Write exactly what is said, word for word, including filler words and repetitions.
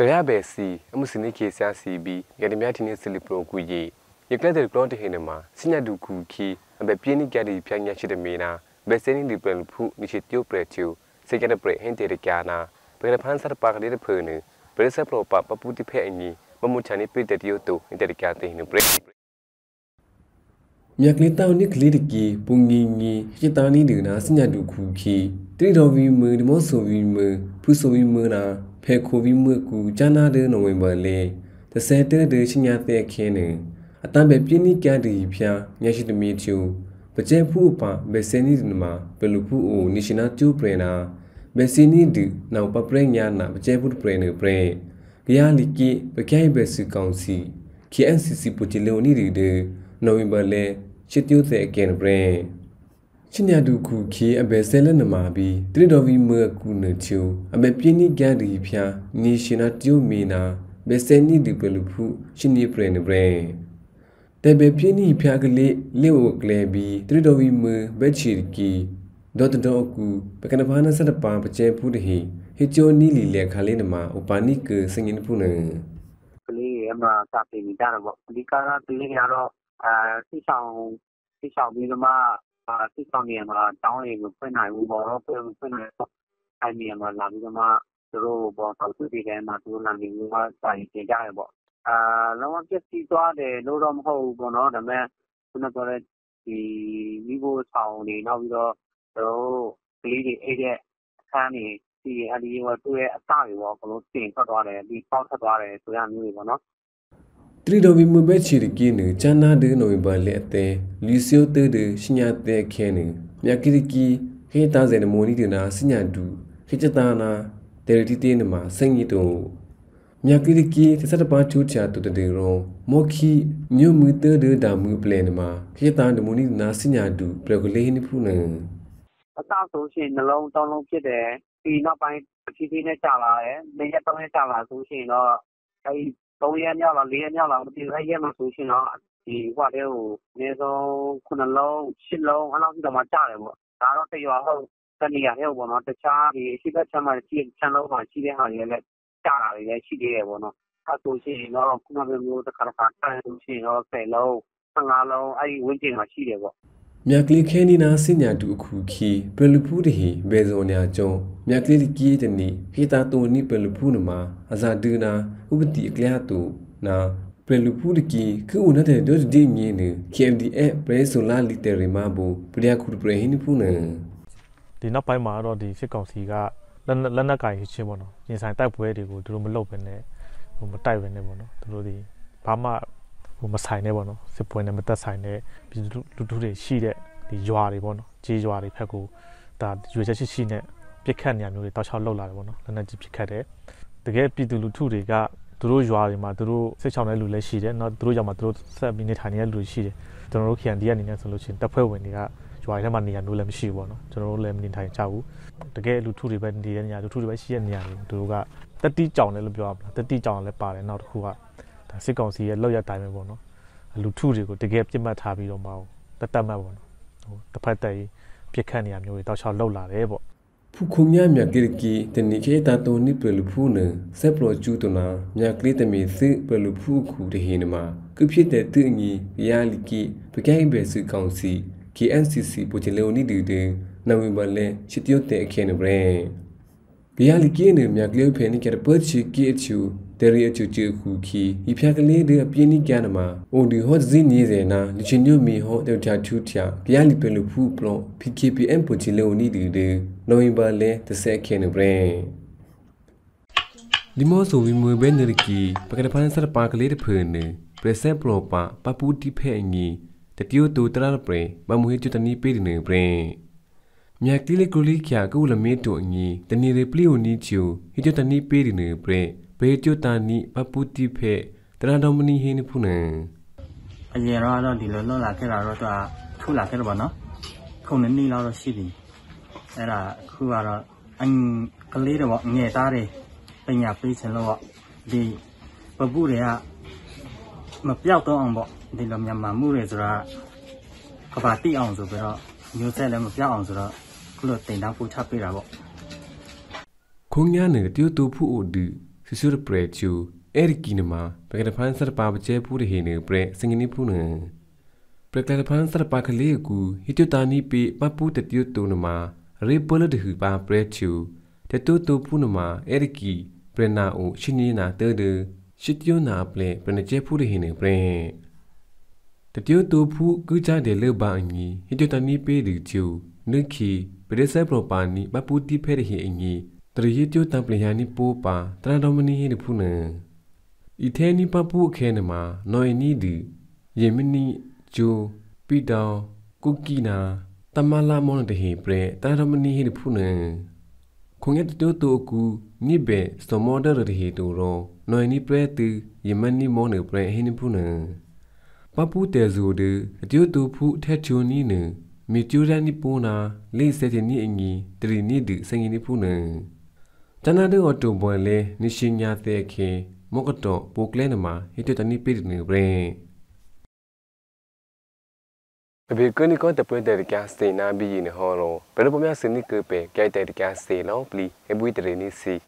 Toyabesi, a Musiniki Sassibi, get a matinee silipro cuye. You glad the clot henema, Sina du cookie, and the piani gaddy piana chidamina, bestending the bell poo, which it you pretio, second a break hinted a cana, but a panzer park did a pony, but a supper papa put the penny, Mamutani pit that you two in the cat in a break. Yaklita Nick Lidiki, Pungingi, Chitani Duna, Sina du cookie, three of him, the most of him, Pusovimuna. Pecovimuku, Jana de November lay, the Saturday de Chinate Kene. A time a penny gaddy pia, Yashi to meet you. But Jepupa, Bessenidma, Pelupu, Nishina two prena. Bessenid, now Papreniana, Jeput prene pray. Gialiki, Pecay Bessu Council. Kiansi Putillo needed the November lay, Chitute again pray. Chinaduku ki a bestseller namabi, three of him mercunatio, a bepiani gadipia, ni shinatio mina, besteni de pelupu, chini prene brain. The bepiani piagale, leo glebi, three of him mer, bedchirki, dot doku, pecanapana sat a pump, chapudhi, hit your nili le calinama, upanica singing puna. Emma tapping down, Likara, Liaro, uh, Tishang, Tishang, Milama. Uh, this time we are down in the final. We borrow from the I mean, we are running our through both the game and through running our side. They are both. Ah, now just see that the low ram how we know that we are going to be able to win. Now we are so really able to win. See, how we are doing. Now we are going to win. So that we are going to win. So that Three of him were Chirikino, Chana de November lette, Lucio de Signate Kenny, Yakiriki, eight thousand monidina, Signadu, Hitchatana, Territinema, sang it all. Yakiriki, the set apart two chat to the dero, Moki, new mutter de damu planema, Hitan the monidina, Signadu, Pregulane Puna. A thousand in the long town of Chide, be not by Chitina Tala, may have a Tala, so she know. So we are now a little bit of a young solution. The what you know, couldn't low, chin low, and I'm the material. I don't say you are home, sending a hill one on the child, the secret summer tea channel, and she didn't have a child, and she did one. How to see in all of the Carpacta, and she all say low, Sangalo, I waiting a she did. Miakli Kenina Sina to Kuki, Pelupudi, Bezonia Joe, Miakli Kitani, Hitato Nipelupunuma, Azaduna, Ubiti Cleato, Na, Pelupudiki, Kunata dos Dini, came the air presola literary marble, Priaku Prehinipuna. Did not by Maro the Chiconsiga, Lanakai Hichimono, inside type where they go to Rumelopen, Rumatai Venebono, to the Pama. Sign never no, the point of the sign there, the sheet, the Juaribon, G. Juari Paco, that you just seen it, Picania, the Tasha Lola, the Nazi Picade. The gate be to Luturi got through Juari Maduro, such on a Lula sheet, not through Yamatro, seven minute Hania Lucy, the Rocky and the Anina solution, the Perwenia, Juaramani and Lulam Shibono, the Rolam Nintai Chau, the gate Luturi Bendi and Yaturi by Sienia, Duga, the teach on the Lubuab, the teach on the Par and not Hua. Second, see a lawyer time and one. A Luturigo, the gap Jimma Tabi or Mao, the Tamawan, the Pate, Picaniam, you without Lola, Ebo. Pucumia, Mirgirki, the Niketa to Nipelupuna, Sepro Jutona, Mirgritami, Pelupuku, the Hinema, Cupita Tungi, Yaliki, Picaybesu Council, Ki N C C, Putiloni Dude, Namibale, Chitiote, Canabrain. Yaliki, Mirglopenic at a perch, get you. The real Chuchu cookie, if you the Piani Ganama, or the hot Zinizena, the Chinumi hot the Chachucha, the Alipelu Puplo, P K P and Putillo needed the knowing ballet the second brain. The most of him were Benderiki, Pacanapansa Park later Perne, Present Propa, Paputi Pengi, the Tioto Trapre, Mamuitani Pedine brain. Miakili Kulikia Gula Meto Ni, the Nirepli Nichu, Hitotani Pedine brain. Petutani, Paputi Pe, Tradomini Hinipune. A year out of the Lola Terra, two la Terbana, Conani Lara City. There are who are a little walk near Tare, Pena Place and Loa, the Baburia Mapiato on board, the Lamiama Murizra, Copati on Zubera, New Salem of Yanzra, Clotin Napu Tapirabo. Cunyan, the two two poo do. Susur chu Erikinama, Pagatapansa Pabache Purhene, Pre Singinipuna. Precatapansa Pacaleku, Hitutani P. Maputa Tutunama, Repola de Huba Prechu, Tatuto Punama, Eriki, Prena O, Shinina Terde, Shitiona Play, Prenache Purhene, Pre. Tatuto Pu Guja de Lebangi, Hitutani P. de Chu, Nuki, Pedesa Propani, Maputi Perihingi. Trihitio Tampliani Popa, Tradomini the Puna. Itani Papu Kenema, Noenidi, Yemini, Joe, Pidao, Kukina, Tamala Monte, Pre, Tradomini the Puna. Conget Dotoku, Nibe, Stomoda the Hitoro, Noeni Preti, Yemani Mona Pre, Henipuna. Papu Tezude, Dioto Put Tetunina, Mitura Nipuna, Lee Setini Ingi, Trinidi Sanginipuna. Tanado Otto Boile, Nishinya Theke, Mokoto, Poklenema, Hitotani Pidney Brain. A beacon got the point that gas stay now be in a hollow, but a bomb sinicope, get that gas stay now, please, and we train see.